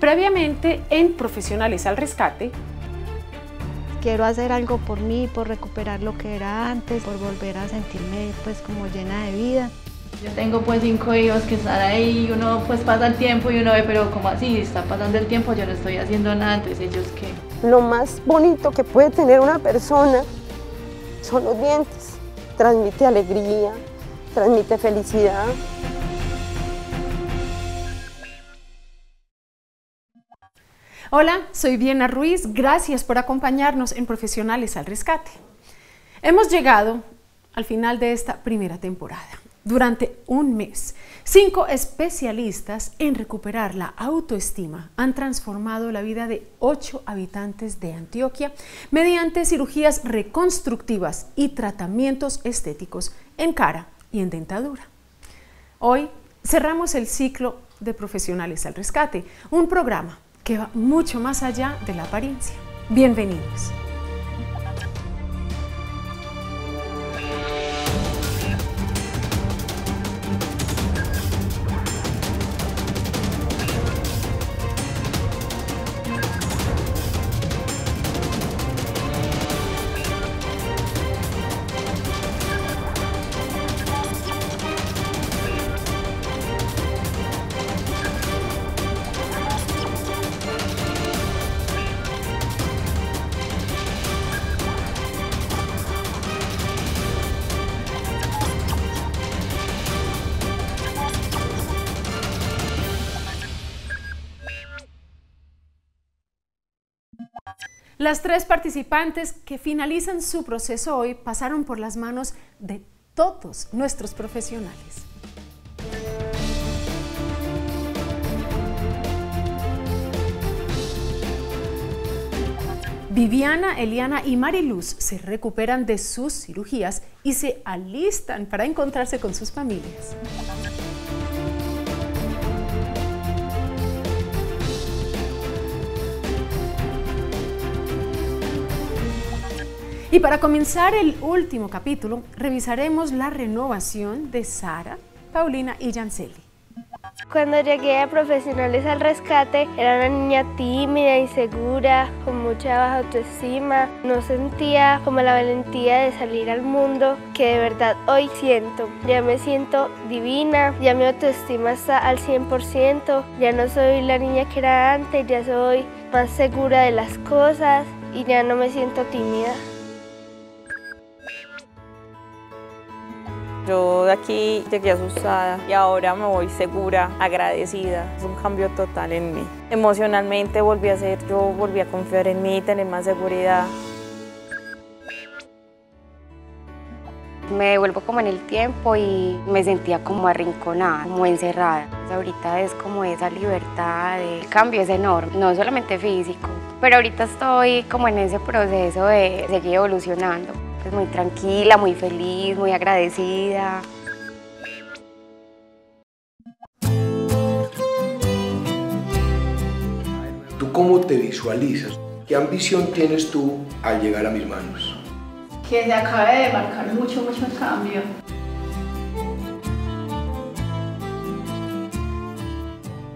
Previamente, en Profesionales al Rescate. Quiero hacer algo por mí, por recuperar lo que era antes, por volver a sentirme pues como llena de vida. Yo tengo pues 5 hijos que están ahí, uno pues pasa el tiempo y uno ve, pero como así, está pasando el tiempo, yo no estoy haciendo nada, entonces ellos qué. Lo más bonito que puede tener una persona son los dientes. Transmite alegría, transmite felicidad. Hola, soy Viena Ruiz, gracias por acompañarnos en Profesionales al Rescate. Hemos llegado al final de esta primera temporada. Durante un mes, 5 especialistas en recuperar la autoestima han transformado la vida de 8 habitantes de Antioquia mediante cirugías reconstructivas y tratamientos estéticos en cara y en dentadura. Hoy cerramos el ciclo de Profesionales al Rescate, un programa que va mucho más allá de la apariencia. Bienvenidos. Las 3 participantes que finalizan su proceso hoy pasaron por las manos de todos nuestros profesionales. Viviana, Eliana y Mariluz se recuperan de sus cirugías y se alistan para encontrarse con sus familias. Y para comenzar el último capítulo, revisaremos la renovación de Sara, Paulina y Gianceli. Cuando llegué a Profesionales al Rescate, era una niña tímida, insegura, con mucha baja autoestima. No sentía como la valentía de salir al mundo que de verdad hoy siento. Ya me siento divina, ya mi autoestima está al 100%, ya no soy la niña que era antes, ya soy más segura de las cosas y ya no me siento tímida. Yo de aquí llegué asustada y ahora me voy segura, agradecida. Es un cambio total en mí. Emocionalmente volví a confiar en mí, tener más seguridad. Me devuelvo como en el tiempo y me sentía como arrinconada, como encerrada. Ahorita es como esa libertad, el cambio es enorme, no solamente físico. Pero ahorita estoy como en ese proceso de seguir evolucionando. Pues muy tranquila, muy feliz, muy agradecida. ¿Tú cómo te visualizas? ¿Qué ambición tienes tú al llegar a mis manos? Que se acabe de marcar mucho el cambio.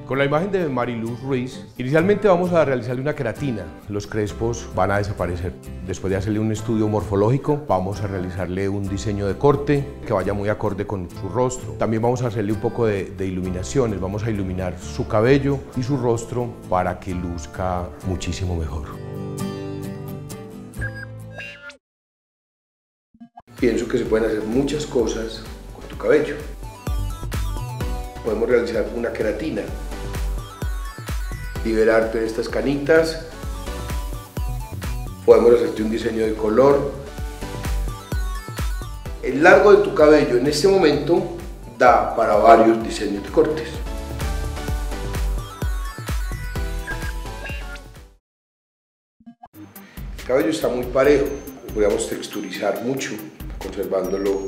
Con la imagen de Mariluz Ruiz, inicialmente vamos a realizarle una queratina. Los crespos van a desaparecer. Después de hacerle un estudio morfológico, vamos a realizarle un diseño de corte que vaya muy acorde con su rostro. También vamos a hacerle un poco de iluminaciones. Vamos a iluminar su cabello y su rostro para que luzca muchísimo mejor. Pienso que se pueden hacer muchas cosas con tu cabello. Podemos realizar una queratina. Liberarte de estas canitas, podemos hacerte un diseño de color. El largo de tu cabello en este momento da para varios diseños de cortes. El cabello está muy parejo, podemos texturizar mucho, conservándolo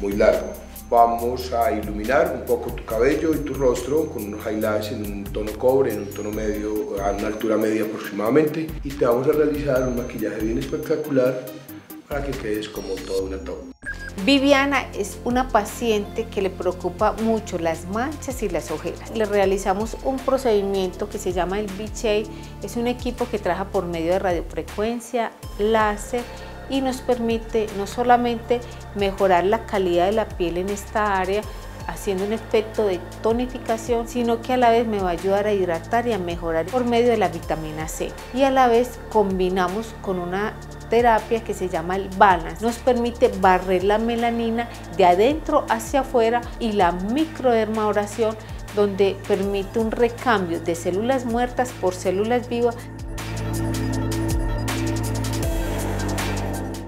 muy largo. Vamos a iluminar un poco tu cabello y tu rostro con unos highlights en un tono cobre, en un tono medio, a una altura media aproximadamente. Y te vamos a realizar un maquillaje bien espectacular para que quedes como toda una top. Viviana es una paciente que le preocupa mucho las manchas y las ojeras. Le realizamos un procedimiento que se llama el V-Shade. Es un equipo que trabaja por medio de radiofrecuencia, láser y nos permite no solamente mejorar la calidad de la piel en esta área, haciendo un efecto de tonificación, sino que a la vez me va a ayudar a hidratar y a mejorar por medio de la vitamina C. Y a la vez combinamos con una terapia que se llama el balance. Nos permite barrer la melanina de adentro hacia afuera y la microdermabrasión, donde permite un recambio de células muertas por células vivas.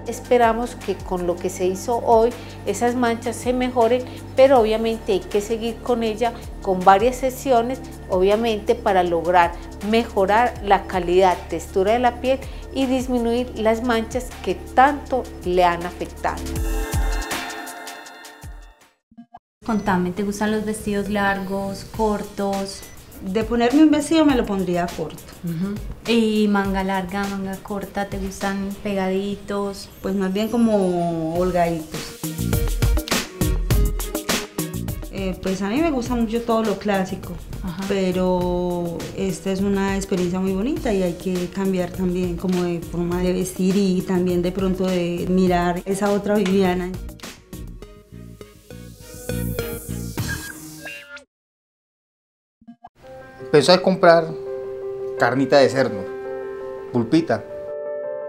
Esperamos que con lo que se hizo hoy esas manchas se mejoren, pero obviamente hay que seguir con ella con varias sesiones, obviamente para lograr mejorar la calidad, textura de la piel y disminuir las manchas que tanto le han afectado. Contame, ¿te gustan los vestidos largos, cortos? De ponerme un vestido me lo pondría corto. ¿Y manga larga, manga corta? ¿Te gustan pegaditos? Pues más bien como holgaditos. Pues a mí me gusta mucho todo lo clásico, pero esta es una experiencia muy bonita y hay que cambiar también como de forma de vestir y también de pronto de mirar esa otra Viviana. Empecé a comprar carnita de cerdo, pulpita,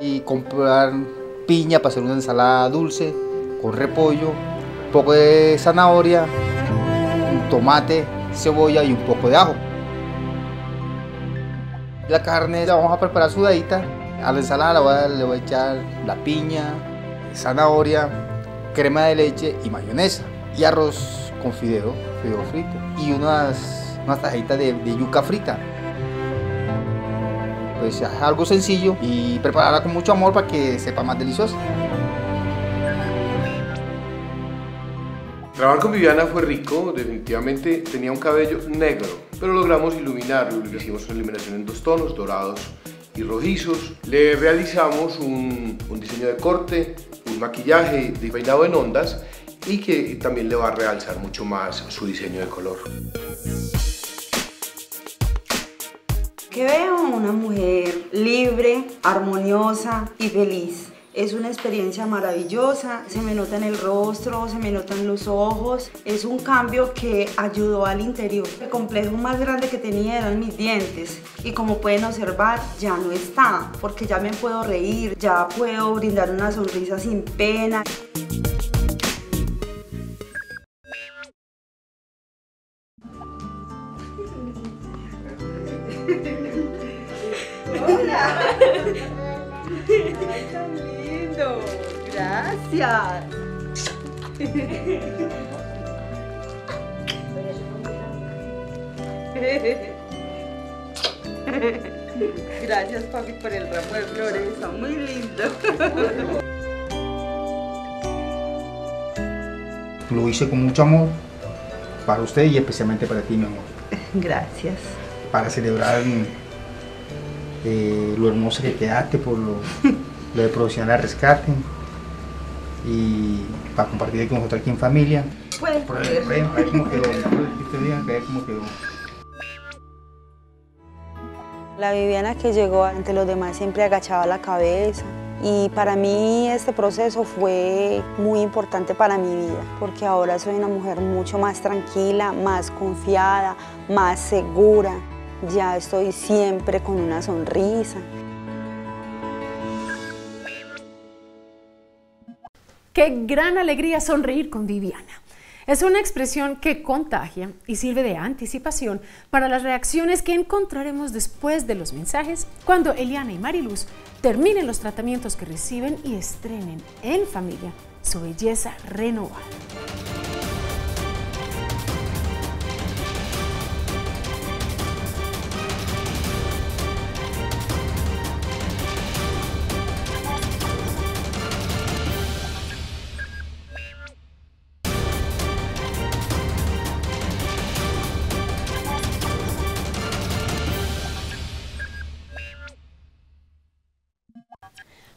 y comprar piña para hacer una ensalada dulce con repollo, un poco de zanahoria, un tomate, cebolla y un poco de ajo. La carne la vamos a preparar sudadita. A la ensalada le voy a echar la piña, zanahoria, crema de leche y mayonesa. Y arroz con fideo frito y unas tajitas de yuca frita. Pues es algo sencillo y prepararla con mucho amor para que sepa más deliciosa. Trabajar con Viviana fue rico, definitivamente tenía un cabello negro, pero logramos iluminarlo. Le hicimos una iluminación en 2 tonos, dorados y rojizos. Le realizamos un diseño de corte, un maquillaje de peinado en ondas y que también le va a realzar mucho más su diseño de color. Que veo una mujer libre, armoniosa y feliz. Es una experiencia maravillosa, se me nota en el rostro, se me nota en los ojos. Es un cambio que ayudó al interior. El complejo más grande que tenía eran mis dientes y como pueden observar ya no está, porque ya me puedo reír, ya puedo brindar una sonrisa sin pena. Gracias. Gracias, papi, por el ramo de flores. Está muy lindo. Lo hice con mucho amor para usted y especialmente para ti, mi amor. Gracias. Para celebrar lo hermoso que quedaste por lo de Profesionales al Rescate. Y para compartir con nosotros aquí en familia. Puedes ver cómo quedó, cómo quedó. La Viviana que llegó ante los demás siempre agachaba la cabeza. Y para mí este proceso fue muy importante para mi vida, porque ahora soy una mujer mucho más tranquila, más confiada, más segura. Ya estoy siempre con una sonrisa. ¡Qué gran alegría sonreír con Viviana! Es una expresión que contagia y sirve de anticipación para las reacciones que encontraremos después de los mensajes cuando Eliana y Mariluz terminen los tratamientos que reciben y estrenen en familia su belleza renovada.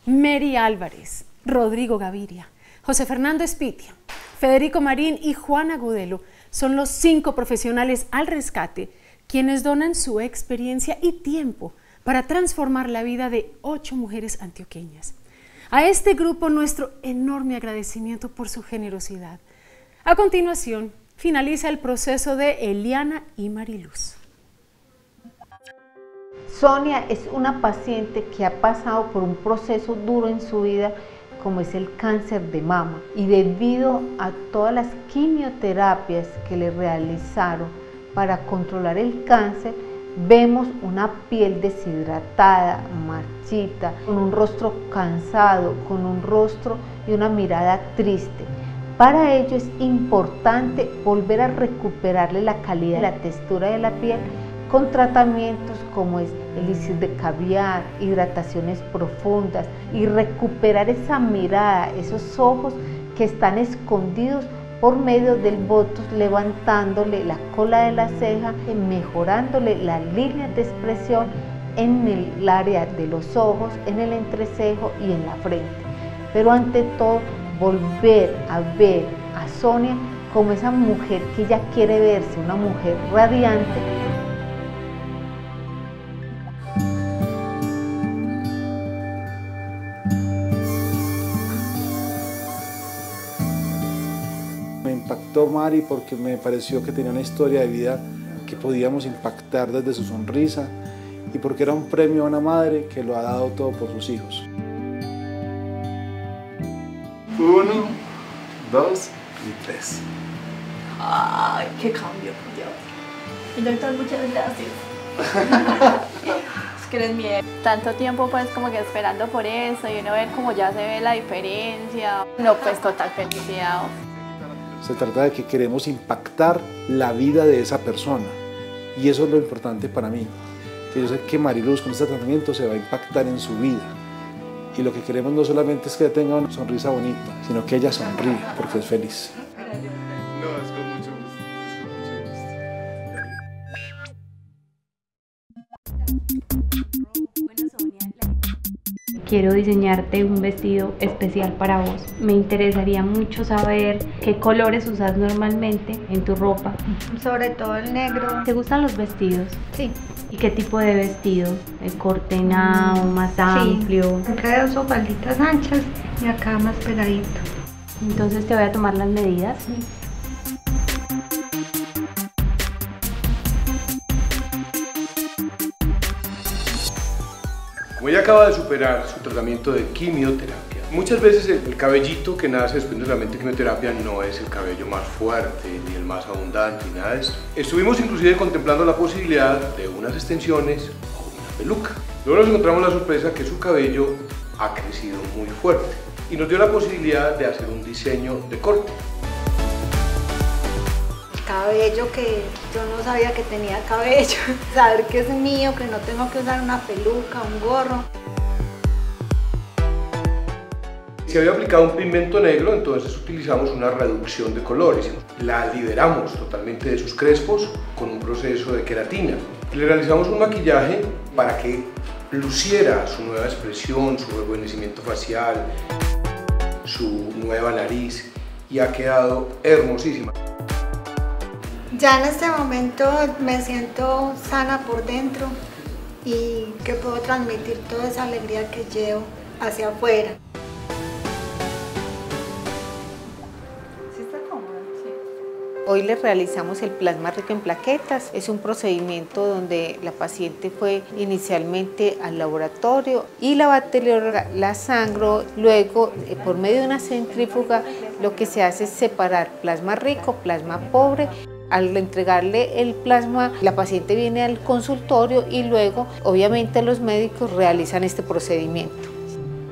Mery Álvarez, Rodrigo Gaviria, José Fernando Espitia, Federico Marín y Juan Agudelo son los 5 profesionales al rescate quienes donan su experiencia y tiempo para transformar la vida de 8 mujeres antioqueñas. A este grupo nuestro enorme agradecimiento por su generosidad. A continuación, finaliza el proceso de Eliana y Mariluz. Sonia es una paciente que ha pasado por un proceso duro en su vida, como es el cáncer de mama, y debido a todas las quimioterapias que le realizaron para controlar el cáncer, vemos una piel deshidratada, marchita, con un rostro cansado, con un rostro y una mirada triste. Para ello es importante volver a recuperarle la calidad, la textura de la piel con tratamientos como es elixir de caviar, hidrataciones profundas y recuperar esa mirada, esos ojos que están escondidos por medio del botox, levantándole la cola de la ceja, mejorándole las líneas de expresión en el área de los ojos, en el entrecejo y en la frente. Pero ante todo, volver a ver a Sonia como esa mujer que ella quiere verse, una mujer radiante. Me impactó Mari porque me pareció que tenía una historia de vida que podíamos impactar desde su sonrisa y porque era un premio a una madre que lo ha dado todo por sus hijos. 1, 2 y 3. ¡Ay, qué cambio! Dios. Doctor, muchas gracias. Es que eres miedo. Tanto tiempo pues como que esperando por eso y uno ver como ya se ve la diferencia. No, pues total felicidad. Se trata de que queremos impactar la vida de esa persona y eso es lo importante para mí. Yo sé que Mariluz con este tratamiento se va a impactar en su vida. Y lo que queremos no solamente es que tenga una sonrisa bonita, sino que ella sonríe porque es feliz. No, es con mucho gusto. Quiero diseñarte un vestido especial para vos. Me interesaría mucho saber qué colores usas normalmente en tu ropa. Sobre todo el negro. ¿Te gustan los vestidos? Sí. ¿Y qué tipo de vestido? ¿El cortenado, más amplio? Siempre uso falditas anchas y acá más pegadito. Entonces te voy a tomar las medidas. Sí. Como ella acaba de superar su tratamiento de quimioterapia, muchas veces el cabellito que nace después de la quimioterapia no es el cabello más fuerte, ni el más abundante, ni nada de eso. Estuvimos inclusive contemplando la posibilidad de unas extensiones o una peluca. Luego nos encontramos la sorpresa que su cabello ha crecido muy fuerte y nos dio la posibilidad de hacer un diseño de corte. El cabello que yo no sabía que tenía cabello, saber que es mío, que no tengo que usar una peluca, un gorro. Si había aplicado un pigmento negro, entonces utilizamos una reducción de colores. La liberamos totalmente de sus crespos con un proceso de queratina. Le realizamos un maquillaje para que luciera su nueva expresión, su rejuvenecimiento facial, su nueva nariz y ha quedado hermosísima. Ya en este momento me siento sana por dentro y que puedo transmitir toda esa alegría que llevo hacia afuera. Hoy le realizamos el plasma rico en plaquetas. Es un procedimiento donde la paciente fue inicialmente al laboratorio y la bacterióloga la sangró. Luego, por medio de una centrífuga, lo que se hace es separar plasma rico, plasma pobre. Al entregarle el plasma, la paciente viene al consultorio y luego, obviamente, los médicos realizan este procedimiento.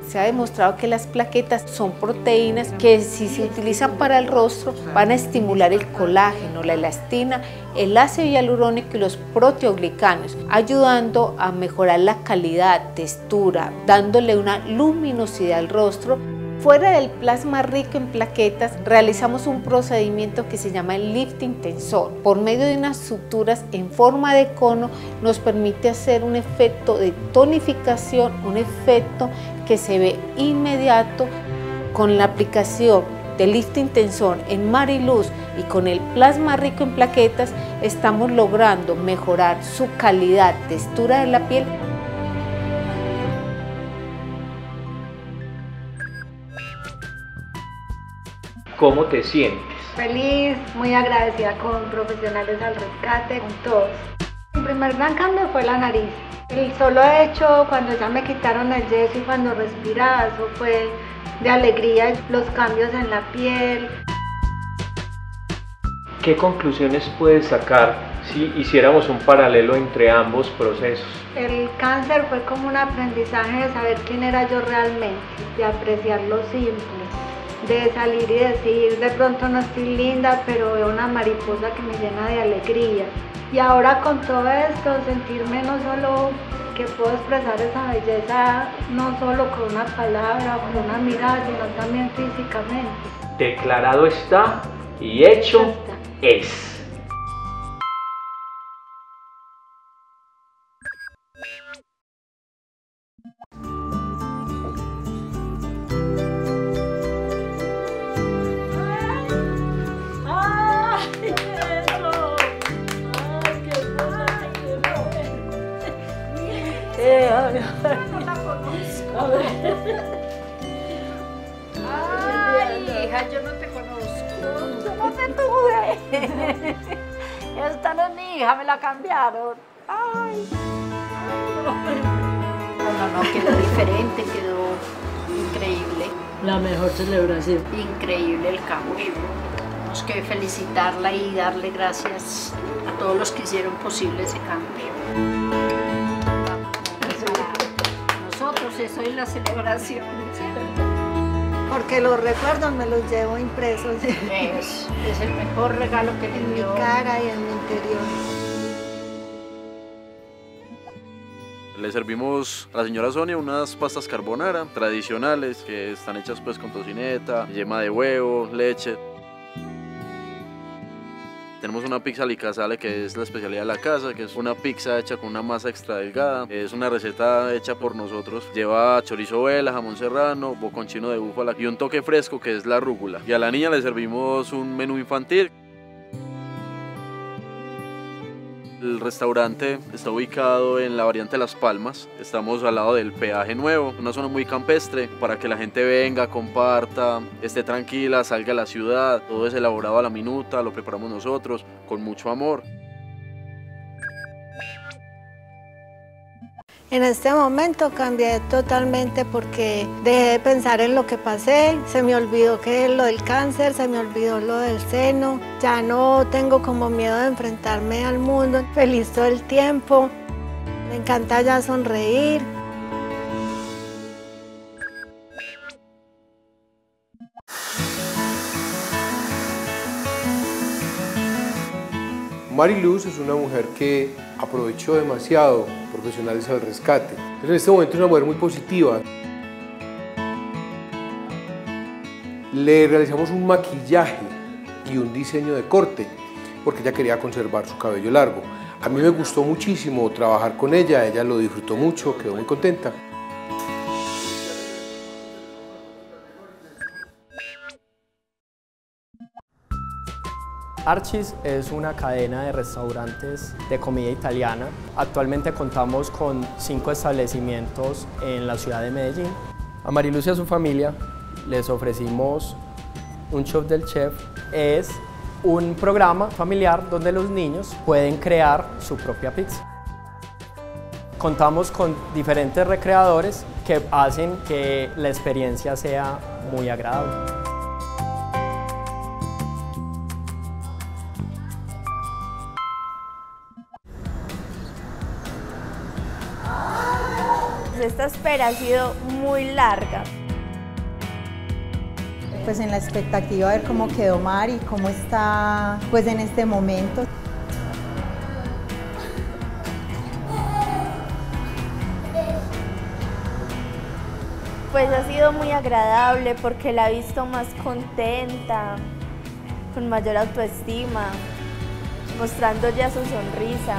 Se ha demostrado que las plaquetas son proteínas que si se utilizan para el rostro van a estimular el colágeno, la elastina, el ácido hialurónico y los proteoglicanos, ayudando a mejorar la calidad, textura, dándole una luminosidad al rostro. Fuera del plasma rico en plaquetas, realizamos un procedimiento que se llama el lifting tensor. Por medio de unas suturas en forma de cono, nos permite hacer un efecto de tonificación, un efecto que se ve inmediato. con la aplicación del lifting tensor en Mariluz y con el plasma rico en plaquetas, estamos logrando mejorar su calidad, textura de la piel. ¿Cómo te sientes? Feliz, muy agradecida con Profesionales al Rescate, con todos. El primer gran cambio fue la nariz. El solo hecho, cuando ya me quitaron el yeso y cuando respiraba, eso fue de alegría, los cambios en la piel. ¿Qué conclusiones puedes sacar si hiciéramos un paralelo entre ambos procesos? El cáncer fue como un aprendizaje de saber quién era yo realmente, de apreciar lo simple, de salir y decir, de pronto no estoy linda, pero veo una mariposa que me llena de alegría. Y ahora con todo esto, sentirme no solo que puedo expresar esa belleza, no solo con una palabra o con una mirada, sino también físicamente. Declarado está y hecho es. Ay, hija, yo no te conozco. Yo no te tuve. Esta no es mi hija, me la cambiaron. Ay. No, quedó diferente, quedó increíble. La mejor celebración. Increíble el cambio. Tenemos que felicitarla y darle gracias a todos los que hicieron posible ese cambio. Eso es la celebración. Porque los recuerdos me los llevo impresos. Es el mejor regalo que tengo en mi cara y en mi interior. Le servimos a la señora Sonia unas pastas carbonara tradicionales que están hechas pues con tocineta, yema de huevo, leche. Tenemos una pizza licassale, que es la especialidad de la casa, que es una pizza hecha con una masa extra delgada. Es una receta hecha por nosotros. Lleva chorizo vela, jamón serrano, boconchino de búfala y un toque fresco que es la rúgula. Y a la niña le servimos un menú infantil. El restaurante está ubicado en la variante Las Palmas. Estamos al lado del peaje nuevo, una zona muy campestre para que la gente venga, comparta, esté tranquila, salga a la ciudad. Todo es elaborado a la minuta, lo preparamos nosotros con mucho amor. En este momento cambié totalmente porque dejé de pensar en lo que pasé, se me olvidó que es lo del cáncer, se me olvidó lo del seno, ya no tengo como miedo de enfrentarme al mundo, feliz todo el tiempo, me encanta ya sonreír. Mariluz es una mujer que aprovechó demasiado Profesionales al Rescate. En este momento es una mujer muy positiva. Le realizamos un maquillaje y un diseño de corte porque ella quería conservar su cabello largo. A mí me gustó muchísimo trabajar con ella, ella lo disfrutó mucho, quedó muy contenta. Archis es una cadena de restaurantes de comida italiana. Actualmente contamos con 5 establecimientos en la ciudad de Medellín. A Marilucia y a su familia les ofrecimos un Chef del Chef. Es un programa familiar donde los niños pueden crear su propia pizza. Contamos con diferentes recreadores que hacen que la experiencia sea muy agradable. Esta espera ha sido muy larga. Pues en la expectativa de ver cómo quedó Mari y cómo está pues en este momento. Pues ha sido muy agradable porque la he visto más contenta, con mayor autoestima, mostrando ya su sonrisa.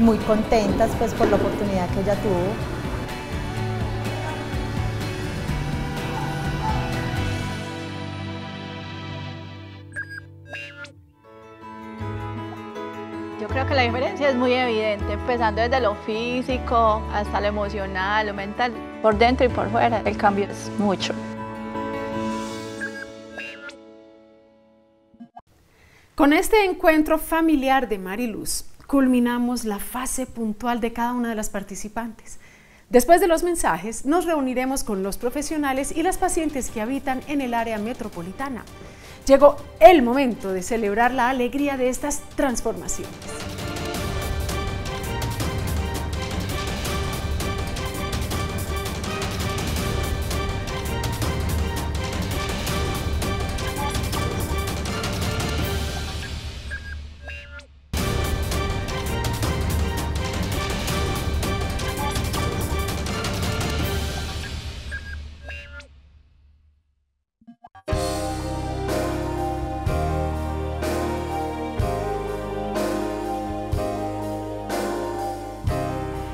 Muy contentas pues por la oportunidad que ella tuvo. que la diferencia es muy evidente, empezando desde lo físico hasta lo emocional, lo mental. Por dentro y por fuera, el cambio es mucho. Con este encuentro familiar de Mariluz, culminamos la fase puntual de cada una de las participantes. Después de los mensajes, nos reuniremos con los profesionales y las pacientes que habitan en el área metropolitana. Llegó el momento de celebrar la alegría de estas transformaciones.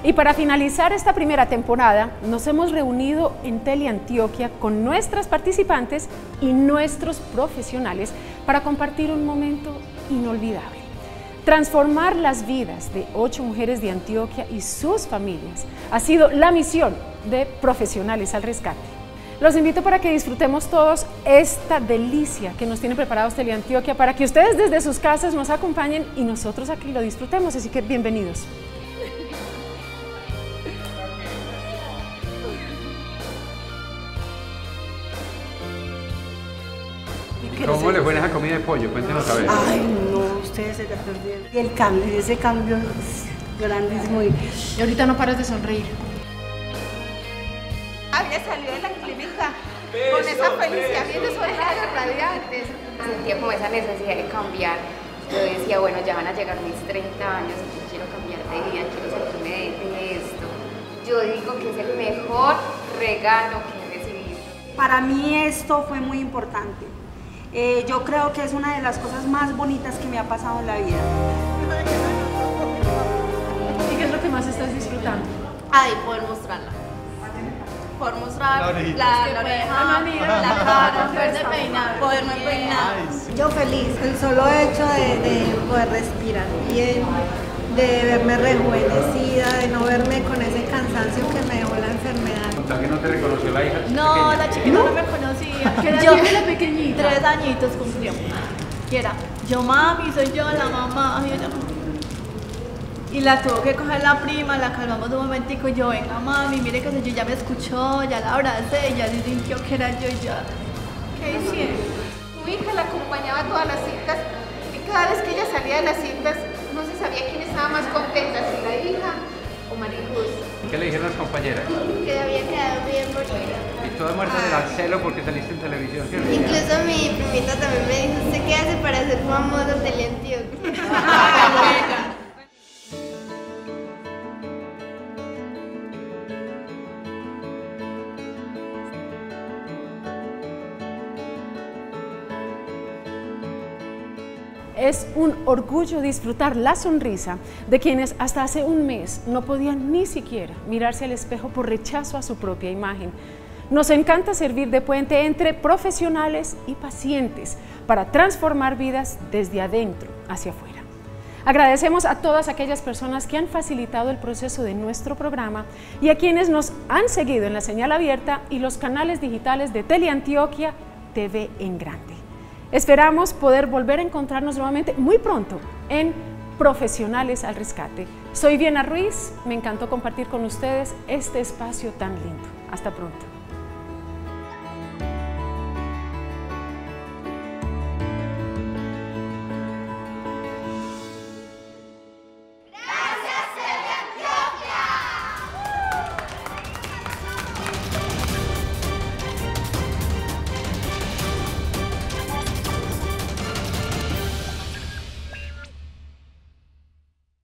Y para finalizar esta primera temporada, nos hemos reunido en Teleantioquia con nuestras participantes y nuestros profesionales para compartir un momento inolvidable. Transformar las vidas de 8 mujeres de Antioquia y sus familias ha sido la misión de Profesionales al Rescate. Los invito para que disfrutemos todos esta delicia que nos tiene preparados Teleantioquia, para que ustedes desde sus casas nos acompañen y nosotros aquí lo disfrutemos, así que bienvenidos. ¿Cómo le fue en esa comida de pollo? Cuéntenos a ver. Ay, no, ustedes se la perdieron. Y el cambio, ese cambio es grandísimo. Y ahorita no paras de sonreír. Había salido de la clínica con esa felicidad, viendo su hija radiante. Sentía como esa necesidad de cambiar. Yo decía, bueno, ya van a llegar mis 30 años, yo quiero cambiar de vida, quiero sentirme de esto. Yo digo que es el mejor regalo que he recibido. Para mí esto fue muy importante. Yo creo que es una de las cosas más bonitas que me ha pasado en la vida. ¿Y qué es lo que más estás disfrutando? Ay, poder mostrarla. Poder mostrar la oreja, la cara, poderme peinar. Yo feliz, el solo hecho de poder respirar bien, de verme rejuvenecida, de no verme con ese cansancio que me dejó la enfermedad. ¿Contar que no te reconoció la hija? No, la chiquita no me conocía. ¿Qué era? Yo era pequeñita. 3 añitos cumplió. ¿Qué era? Yo, mami, soy yo, la mamá. Y la tuvo que coger la prima, la calmamos un momentico. Yo, venga, mami, mire que yo ya me escuchó, ya la abracé, ya le sintió que era yo y ya. ¿Qué hicieron? Mi hija la acompañaba a todas las citas y cada vez que ella salía de las citas, no se sabía quién estaba más contenta, si la hija o Mariluz. ¿Qué le dijeron las compañeras? Que había quedado bien bonita. Y todas muertas de celo porque saliste en televisión. Incluso mi primita también me dijo, ¿usted qué hace para ser famosa en Teleantioquia? Es un orgullo disfrutar la sonrisa de quienes hasta hace un mes no podían ni siquiera mirarse al espejo por rechazo a su propia imagen. Nos encanta servir de puente entre profesionales y pacientes para transformar vidas desde adentro hacia afuera. Agradecemos a todas aquellas personas que han facilitado el proceso de nuestro programa y a quienes nos han seguido en la señal abierta y los canales digitales de Teleantioquia TV en grande. Esperamos poder volver a encontrarnos nuevamente muy pronto en Profesionales al Rescate. Soy Viena Ruiz, me encantó compartir con ustedes este espacio tan lindo. Hasta pronto.